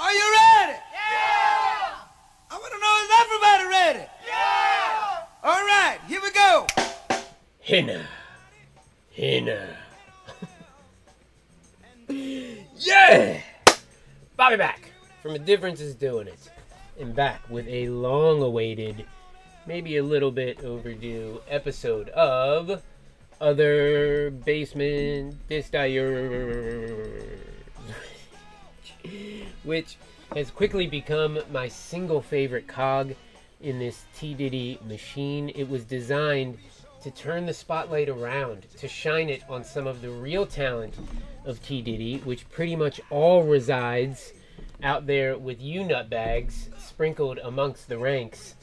Are you ready? Yeah! I want to know, is everybody ready? Yeah! All right, here we go. Henna. Henna. Yeah! Bobby back from The Difference is Doing It. And back with a long-awaited, maybe a little bit overdue episode of Other Basement Disc Dyers, which has quickly become my single favorite cog in this TDIDI machine. It was designed to turn the spotlight around, to shine it on some of the real talent of TDIDI, which pretty much all resides out there with you nutbags sprinkled amongst the ranks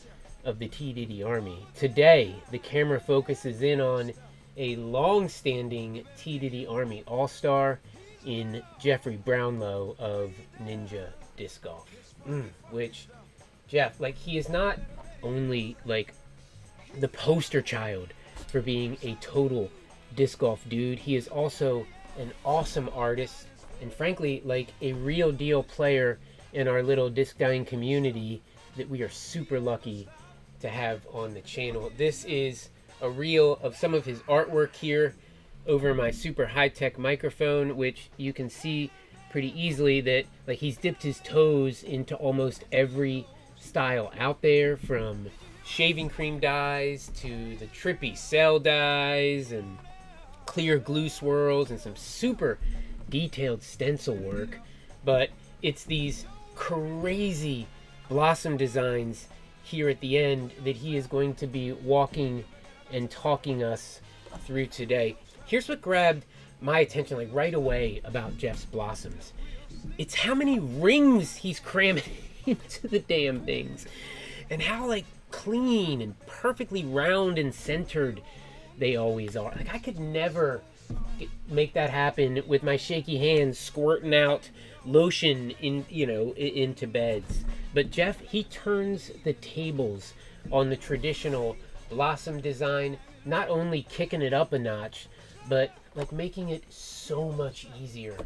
of the TDIDI Army. Today, the camera focuses in on a long-standing TDIDI Army all-star in Jeffrey Brownlow of Ninja Disc Golf. Which, Jeff, like, he is not only, like, the poster child for being a total disc golf dude, he is also an awesome artist and, frankly, like, a real deal player in our little disc dying community that we are super lucky to have on the channel. This is a reel of some of his artwork here over my super high-tech microphone, which you can see pretty easily that, like, he's dipped his toes into almost every style out there, from shaving cream dyes to the trippy cell dyes and clear glue swirls and some super detailed stencil work. But it's these crazy blossom designs here at the end that he is going to be walking and talking us through today. Here's what grabbed my attention, like, right away about Jeff's blossoms. It's how many rings he's cramming into the damn things, and how, like, clean and perfectly round and centered they always are. Like, I could never make that happen with my shaky hands squirting out lotion in, you know, into beds. But Jeff, he turns the tables on the traditional blossom design, not only kicking it up a notch, but, like, making it so much easier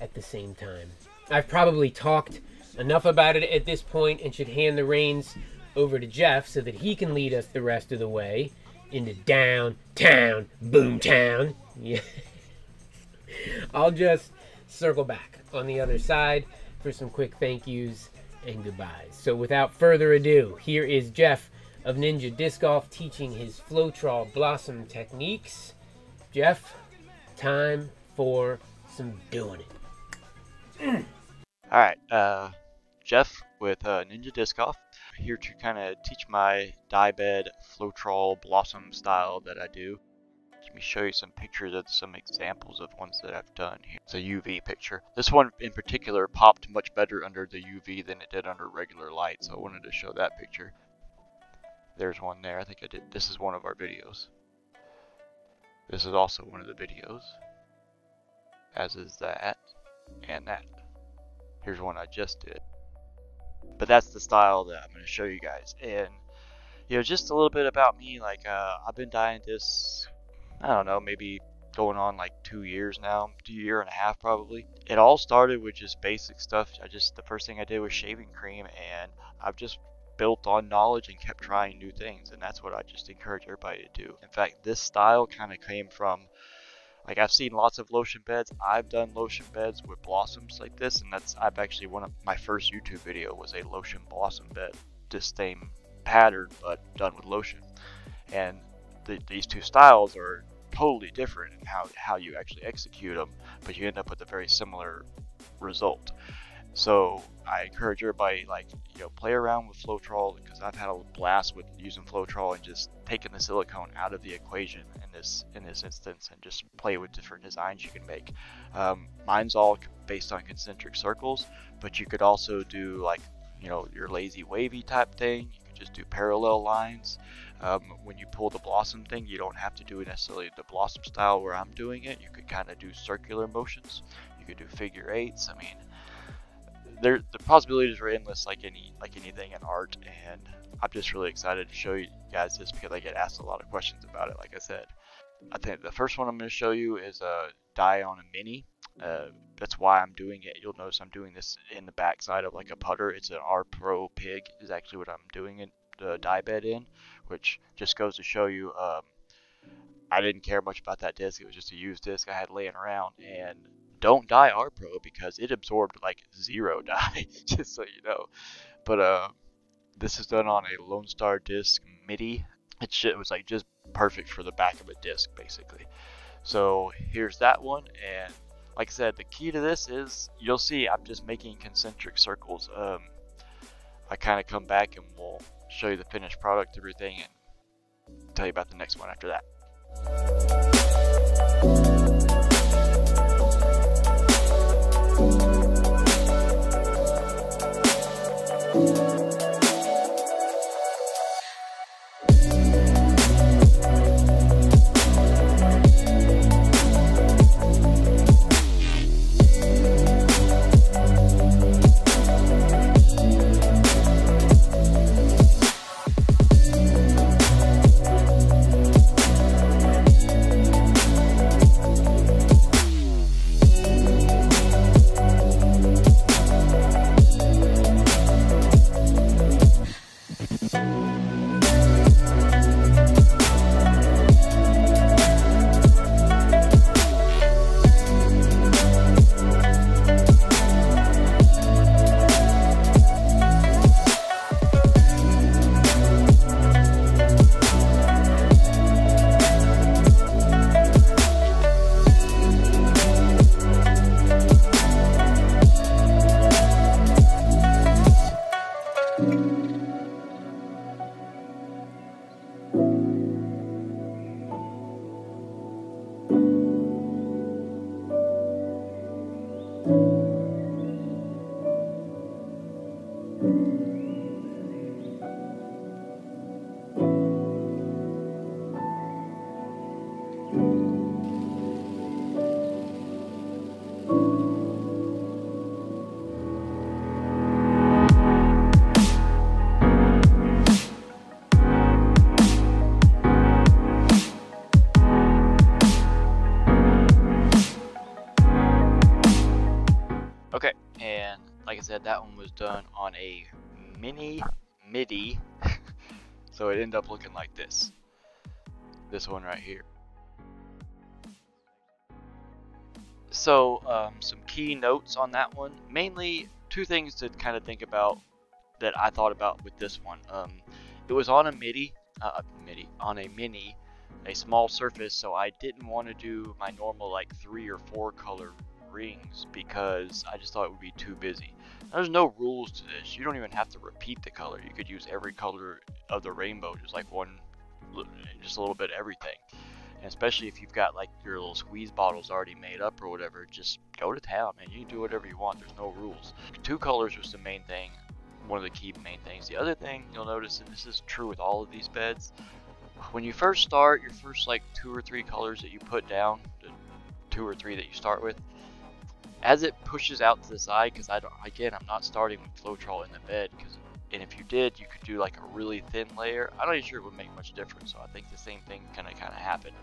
at the same time. I've probably talked enough about it at this point and should hand the reins over to Jeff so that he can lead us the rest of the way into downtown boomtown. Yeah. I'll just circle back on the other side for some quick thank yous and goodbyes. So without further ado, here is Jeff of Ninja Disc Golf teaching his Floetrol blossom techniques. Jeff, time for some doing it. All right, Jeff with Ninja Disc Golf, here to kind of teach my dye bed Floetrol blossom style that I do. Let me show you some pictures of some examples of ones that I've done here. It's a UV picture. This one in particular popped much better under the UV than it did under regular light, so I wanted to show that picture. There's one there. I think I did. This is one of our videos. This is also one of the videos. As is that and that. Here's one I just did. But that's the style that I'm going to show you guys. And, you know, just a little bit about me. Like, I've been dyeing this, I don't know, maybe going on like 2 years now, 1.5 years probably. It all started with just basic stuff. The first thing I did was shaving cream, and I've just built on knowledge and kept trying new things, and that's what I just encourage everybody to do. In fact, this style kind of came from, like, I've seen lots of lotion beds. I've done lotion beds with blossoms like this, and that's, I've actually, one of my first YouTube video was a lotion blossom bed, this same pattern but done with lotion. And these two styles are totally different in how you actually execute them, but you end up with a very similar result. So I encourage everybody, like, you know, play around with Floetrol, because I've had a blast with using Floetrol and just taking the silicone out of the equation in this instance, and just play with different designs you can make. Mine's all based on concentric circles, but you could also do, like, you know, your lazy wavy type thing. You could just do parallel lines. When you pull the blossom thing, you don't have to do it necessarily the blossom style where I'm doing it. You could kind of do circular motions. You could do figure eights. I mean, the possibilities are endless, like anything in art, and I'm just really excited to show you guys this because I get asked a lot of questions about it. Like I said, I think the first one I'm going to show you is a dye on a mini. That's why I'm doing it. You'll notice I'm doing this in the backside of like a putter. It's an R Pro Pig is actually what I'm doing it, the die bed in, which just goes to show you, I didn't care much about that disc. It was just a used disc I had laying around, and don't dye R Pro because it absorbed like zero dye, just so you know. But this is done on a Lone Star Disc MIDI. It was like just perfect for the back of a disc basically. So here's that one, and like I said, the key to this is you'll see I'm just making concentric circles. I kind of come back and we'll show you the finished product, everything, and tell you about the next one after that. That one was done on a mini MIDI, so it ended up looking like this. This one right here. So some key notes on that one. Mainly two things to kind of think about that I thought about with this one. It was on a mini, a small surface, so I didn't want to do my normal like 3 or 4 color rings because I just thought it would be too busy. There's no rules to this. You don't even have to repeat the color. You could use every color of the rainbow, just like one, just a little bit of everything. And especially if you've got like your little squeeze bottles already made up or whatever, just go to town, man. You can do whatever you want. There's no rules. 2 colors was the main thing, one of the key main things. The other thing you'll notice, and this is true with all of these beds, when you first start, your first like 2 or 3 colors that you put down, the 2 or 3 that you start with, as it pushes out to the side, because I'm not starting with Floetrol in the bed, and if you did, you could do like a really thin layer. I'm not even sure it would make much difference, so I think the same thing kind of happened.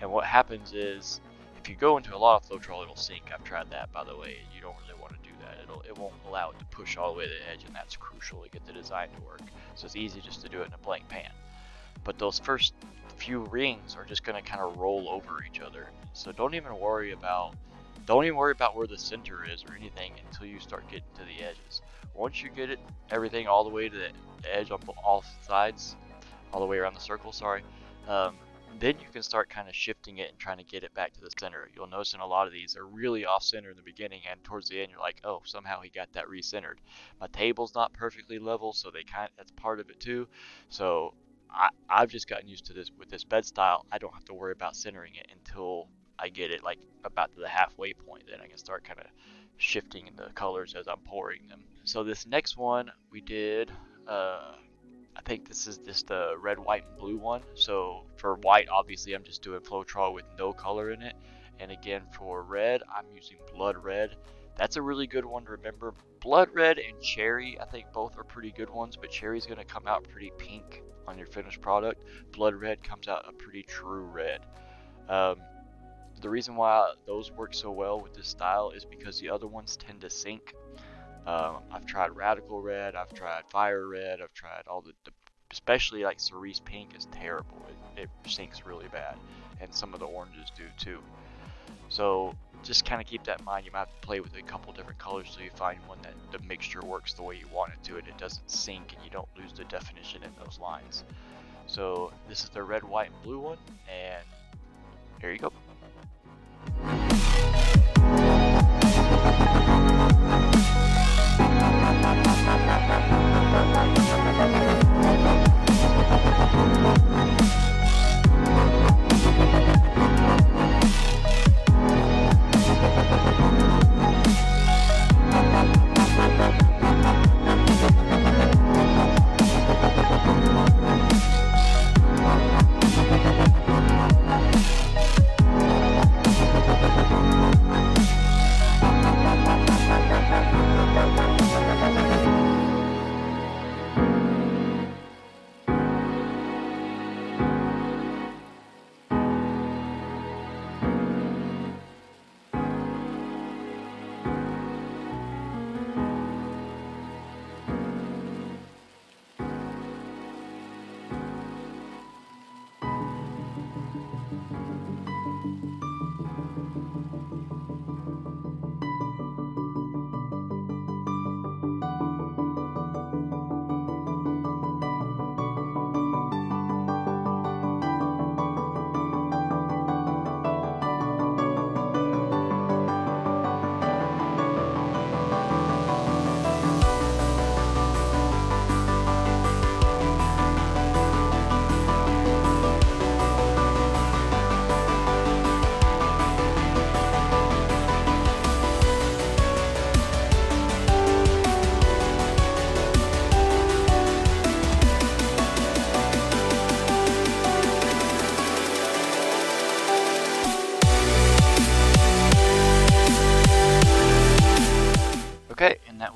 And what happens is, if you go into a lot of Floetrol, it'll sink. I've tried that, by the way. You don't really want to do that. It won't allow it to push all the way to the edge, and that's crucial to get the design to work. So it's easy just to do it in a blank pan. But those first few rings are just going to kind of roll over each other. So don't even worry about where the center is or anything until you start getting to the edges. Once you get everything all the way to the edge on all sides, all the way around the circle, sorry, then you can start kind of shifting it and trying to get it back to the center. You'll notice in a lot of these are really off center in the beginning, and towards the end you're like, oh, somehow he got that recentered. My table's not perfectly level, so that's part of it too. So I've just gotten used to this with this bed style. I don't have to worry about centering it until I get it like about to the halfway point, then I can start kind of shifting the colors as I'm pouring them. So this next one we did, I think this is just the red, white, and blue one. So for white, obviously I'm just doing Floetrol with no color in it. And again, for red, I'm using blood red. That's a really good one to remember. Blood red and cherry, I think both are pretty good ones, but cherry's gonna come out pretty pink on your finished product. Blood red comes out a pretty true red. The reason why those work so well with this style is because the other ones tend to sink. I've tried Radical Red, I've tried Fire Red, I've tried all the especially like Cerise Pink is terrible. It sinks really bad, and some of the oranges do too. So just kind of keep that in mind. You might have to play with a couple different colors so you find one that the mixture works the way you want it to, and it doesn't sink and you don't lose the definition in those lines. So this is the red, white, and blue one, and here you go.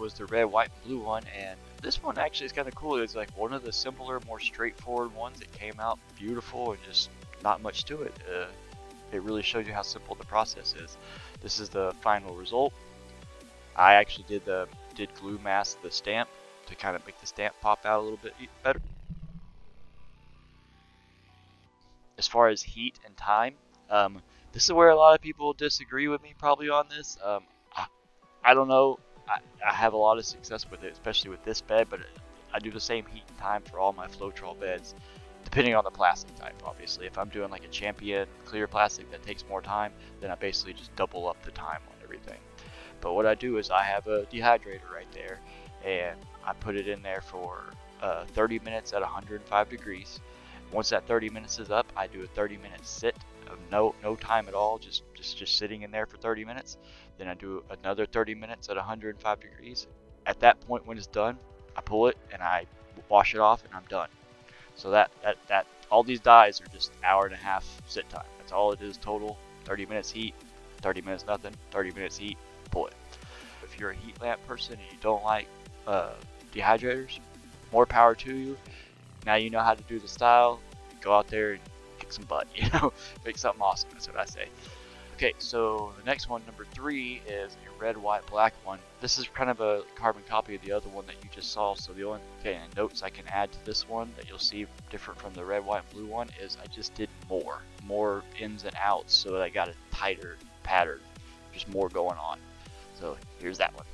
Was the red, white, and blue one, and this one actually is kind of cool. It's like one of the simpler, more straightforward ones that came out beautiful and just not much to it. It really showed you how simple the process is. This is the final result. I actually did glue mask the stamp to kind of make the stamp pop out a little bit better. As far as heat and time, this is where a lot of people disagree with me probably on this. I don't know. I have a lot of success with it, especially with this bed, but I do the same heat and time for all my Floetrol beds, depending on the plastic type, obviously. If I'm doing like a champion clear plastic that takes more time, then I basically just double up the time on everything. But what I do is I have a dehydrator right there, and I put it in there for 30 minutes at 105 degrees. Once that 30 minutes is up, I do a 30-minute sit of no time at all, just sitting in there for 30 minutes. Then I do another 30 minutes at 105 degrees. At that point when it's done, I pull it and I wash it off and I'm done. So that all these dyes are just hour and a half sit time. That's all it is total. 30 minutes heat, 30 minutes nothing, 30 minutes heat, pull it. If you're a heat lamp person and you don't like dehydrators, more power to you. Now you know how to do the style. Go out there and kick some butt, you know, make something awesome. That's what I say. Okay, so the next one, number 3, is a red, white, black one. This is kind of a carbon copy of the other one that you just saw. So the only notes I can add to this one that you'll see different from the red, white, and blue one is I just did more ins and outs, so that I got a tighter pattern, just more going on. So here's that one.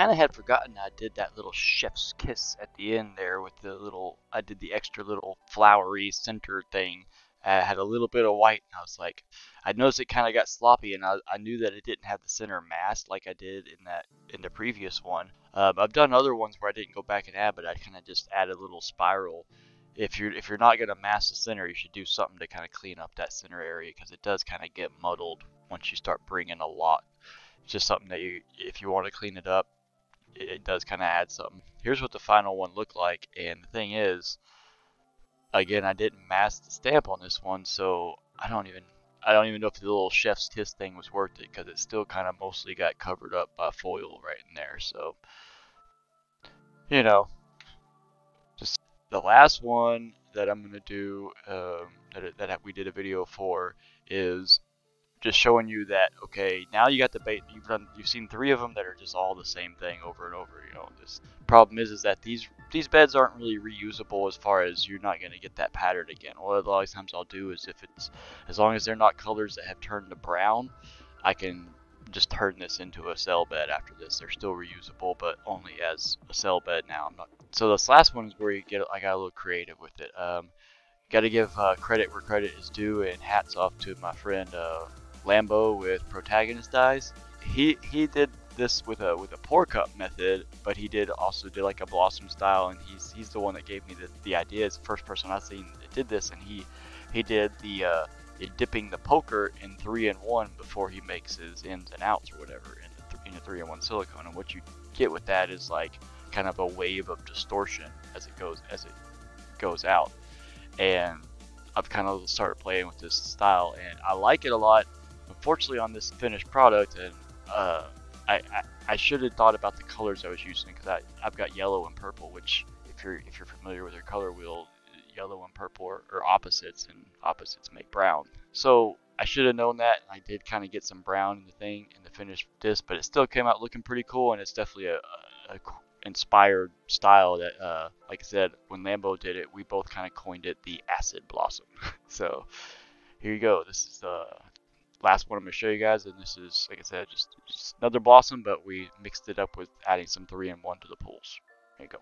kind of had forgotten I did that little chef's kiss at the end there with the little, I did the extra little flowery center thing. I had a little bit of white, and I was like, I noticed it kind of got sloppy, and I knew that it didn't have the center mass like I did in the previous one. I've done other ones where I didn't go back and add, but I kind of just added a little spiral. If you're not gonna mask the center, you should do something to kind of clean up that center area, because it does kind of get muddled once you start bringing a lot. It's just something that you, if you want to clean it up, it does kind of add something. Here's what the final one looked like, and the thing is, again, I didn't mask the stamp on this one, so I don't even know if the little chef's kiss thing was worth it, because it still kind of mostly got covered up by foil right in there. So, you know, just the last one that I'm gonna do that we did a video for is just showing you that, okay, now you got the bait, you've seen three of them that are just all the same thing over and over. You know, this problem is that these beds aren't really reusable, as far as you're not going to get that pattern again. One of the last times I'll do is, if it's, as long as they're not colors that have turned to brown, I can just turn this into a cell bed after this. They're still reusable, but only as a cell bed now. I'm not, so this last one is where you get, I got a little creative with it. Got to give credit where credit is due, and hats off to my friend Lambo with Protagonist Dyes. He did this with a pour cup method, but he also did like a blossom style, and he's the one that gave me the idea. It's the first person I've seen that did this, and he did the dipping the poker in 3-in-1 before he makes his ins and outs or whatever in a 3-in-1 silicone. And what you get with that is like kind of a wave of distortion as it goes out. And I've kind of started playing with this style, and I like it a lot. Unfortunately, on this finished product, and I should have thought about the colors I was using, because I've got yellow and purple, which if you're familiar with your color wheel, yellow and purple are opposites, and opposites make brown. So I should have known that. I did kind of get some brown in the thing in the finished disc, but it still came out looking pretty cool, and it's definitely a inspired style that, like I said, when Lambo did it, we both kind of coined it the acid blossom. So here you go. This is the last one I'm going to show you guys, and this is, like I said, just another blossom, but we mixed it up with adding some 3-in-1 to the pools. There you go.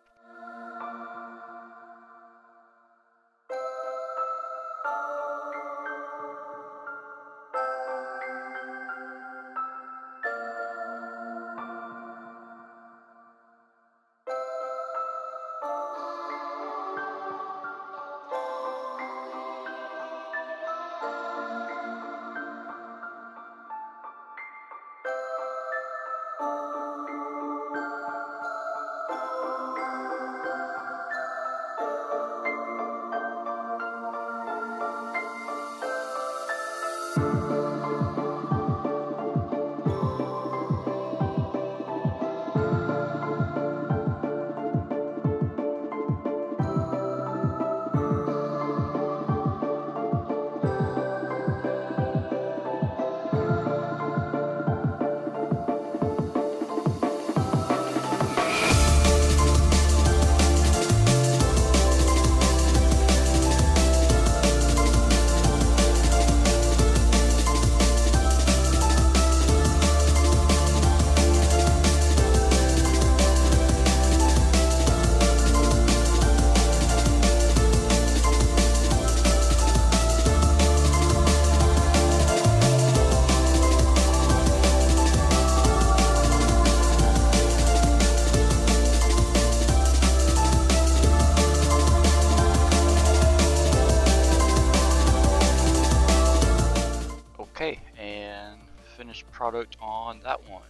Product on that one.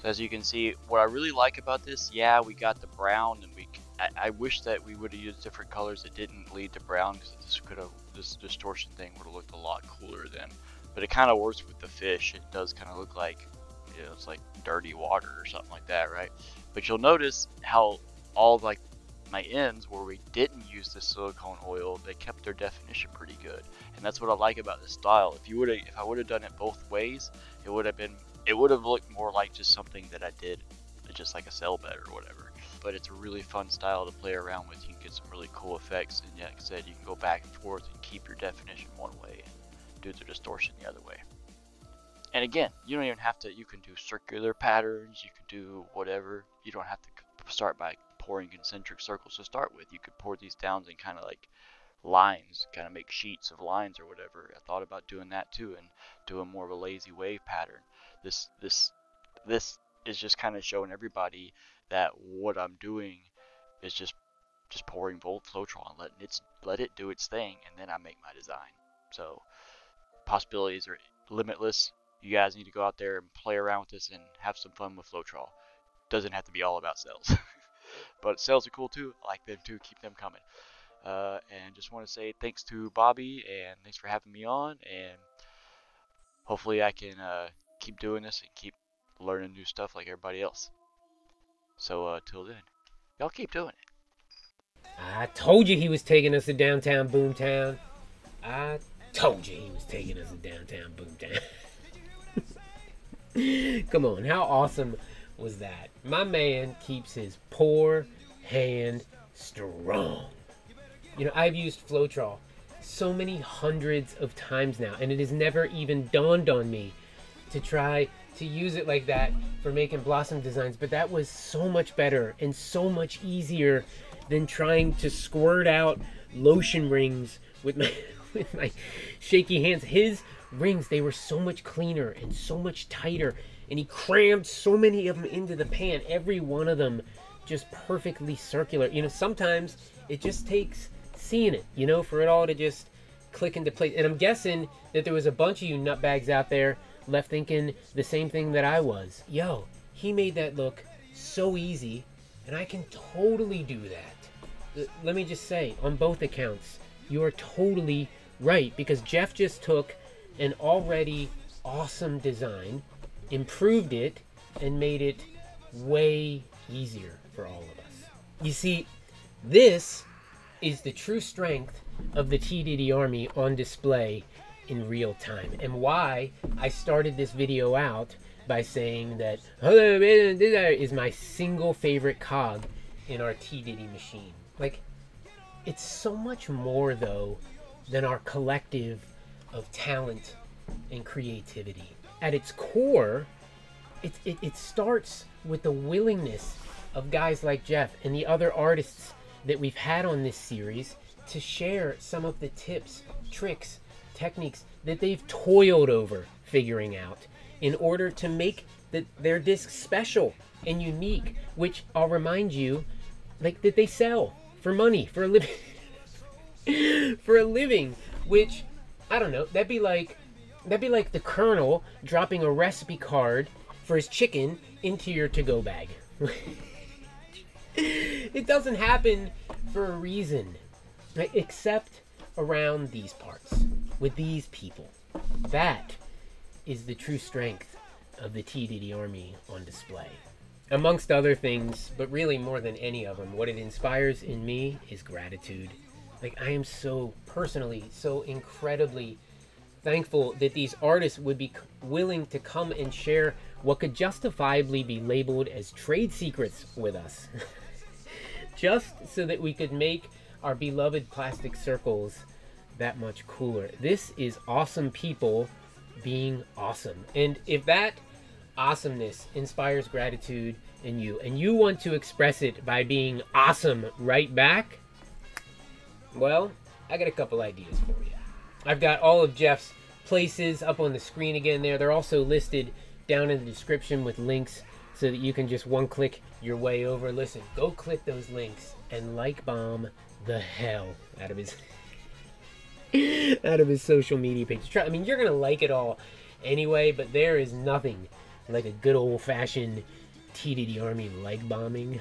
So as you can see, what I really like about this, yeah, we got the brown, and I wish that we would have used different colors that didn't lead to brown, because this distortion thing would have looked a lot cooler then. But it kind of works with the fish. It does kind of look like, you know, it's like dirty water or something like that, right? But you'll notice how all like my ends where we didn't use the silicone oil, they kept their definition pretty good, and that's what I like about this style. If I would have done it both ways, it would have looked more like just something that I did, just like a cell bed or whatever. But it's a really fun style to play around with. You can get some really cool effects, and like I said, you can go back and forth and keep your definition one way and do the distortion the other way. And again, you don't even have to, you can do circular patterns, you can do whatever. You don't have to start by pouring concentric circles to start with. You could pour these down and kind of like lines, kind of make sheets of lines or whatever. I thought about doing that too and doing more of a lazy wave pattern. This is just kind of showing everybody that what I'm doing is just pouring Floetrol and letting let it do its thing, and then I make my design. So possibilities are limitless. You guys need to go out there and play around with this and have some fun with Floetrol. Doesn't have to be all about cells. But cells are cool too. I like them too. Keep them coming. And just want to say thanks to Bobby and thanks for having me on, and hopefully I can keep doing this and keep learning new stuff like everybody else. So till then, y'all keep doing it. I told you he was taking us to downtown Boomtown. I told you he was taking us to downtown Boomtown. Come on, how awesome was that? My man keeps his poor hand strong. You know, I've used Floetrol so many hundreds of times now, and it has never even dawned on me to try to use it like that for making blossom designs, but that was so much better and so much easier than trying to squirt out lotion rings with my shaky hands. His rings, they were so much cleaner and so much tighter, and he crammed so many of them into the pan, every one of them just perfectly circular. You know, sometimes it just takes seeing it, you know, for it all to just click into place. And I'm guessing that there was a bunch of you nutbags out there left thinking the same thing that I was. Yo, he made that look so easy, and I can totally do that. Let me just say, on both accounts, you are totally right, because Jeff just took an already awesome design, improved it, and made it way easier for all of us. You see, this is the true strength of the TDIDI Army on display in real time, and why I started this video out by saying that Other Basement Disc Dyers is my single favorite cog in our TDIDI machine. Like, it's so much more though than our collective of talent and creativity. At its core, it starts with the willingness of guys like Jeff and the other artists that we've had on this series to share some of the tips, tricks, techniques that they've toiled over figuring out in order to make their discs special and unique, which I'll remind you, like, that they sell for money, for a living. For a living, which, I don't know, that'd be like the Colonel dropping a recipe card for his chicken into your to-go bag. It doesn't happen for a reason, right? Except around these parts, with these people. That is the true strength of the TDIDI Army on display. Amongst other things, but really more than any of them, what it inspires in me is gratitude. Like, I am so personally, so incredibly thankful that these artists would be willing to come and share what could justifiably be labeled as trade secrets with us. Just so that we could make our beloved plastic circles that much cooler. This is awesome people being awesome. And if that awesomeness inspires gratitude in you, and you want to express it by being awesome right back, well, I got a couple ideas for you. I've got all of Jeff's places up on the screen again there. They're also listed down in the description with links so that you can just one click your way over. Listen, go click those links and like bomb the hell out of his social media pages. I mean, you're gonna like it all anyway, but there is nothing like a good old-fashioned TDIDI Army like bombing.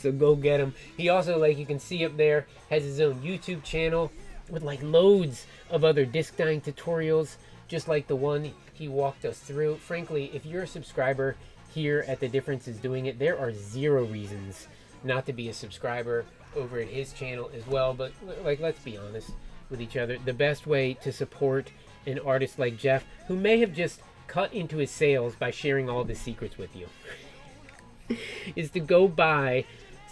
So go get him. He also, like you can see up there, has his own YouTube channel with like loads of other disc dyeing tutorials, just like the one he walked us through. Frankly, if you're a subscriber here at The Difference is Doing It, there are zero reasons not to be a subscriber over at his channel as well. But like, let's be honest with each other. The best way to support an artist like Jeff, who may have just cut into his sales by sharing all the secrets with you, is to go buy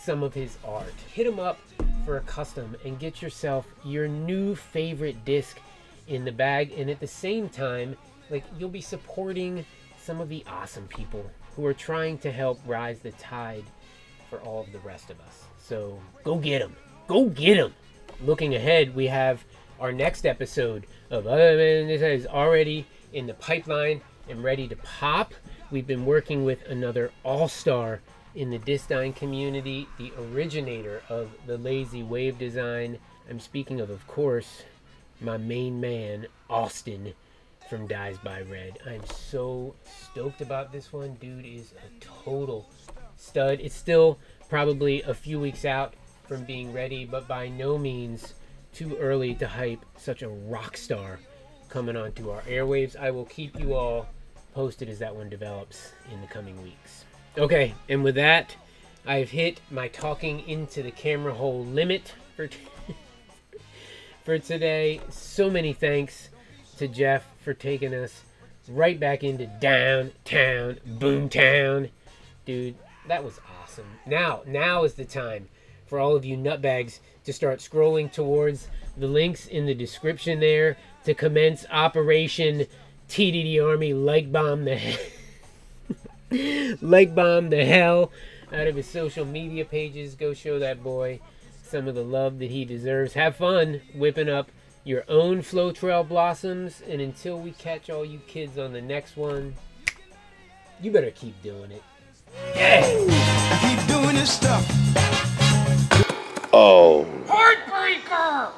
some of his art. Hit him up for a custom and get yourself your new favorite disc in the bag, and at the same time, like, you'll be supporting some of the awesome people who are trying to help rise the tide for all of the rest of us. So go get them, go get them. Looking ahead, we have our next episode of Other Basement Disc Dyers already in the pipeline and ready to pop. We've been working with another all-star in the disc dyeing community, the originator of the lazy wave design. I'm speaking of course, my main man, Austin from Dyes by Red. I'm so stoked about this one. Dude is a total stud. It's still probably a few weeks out from being ready, but by no means too early to hype such a rock star coming onto our airwaves. I will keep you all posted as that one develops in the coming weeks. Okay, and with that, I've hit my talking into the camera hole limit for today. So many thanks to Jeff for taking us right back into downtown, boomtown. Dude, that was awesome. Now is the time for all of you nutbags to start scrolling towards the links in the description there to commence Operation TDIDI Army, like bomb the hell out of his social media pages. Go show that boy some of the love that he deserves. Have fun whipping up your own Floetrol blossoms, and until we catch all you kids on the next one, you better keep doing it. Yeah! Keep doing this stuff. Oh. Heartbreaker!